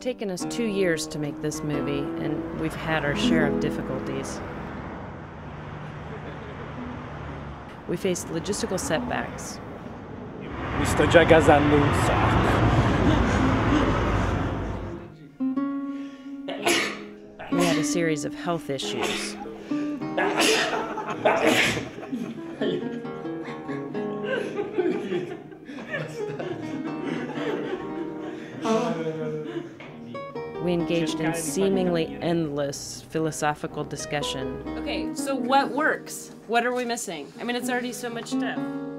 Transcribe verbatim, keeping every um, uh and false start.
taken us two years to make this movie, and we've had our share of difficulties. We faced logistical setbacks. Mister We had a series of health issues. We engaged in seemingly endless philosophical discussion. Okay, so what works? What are we missing? I mean, it's already so much stuff.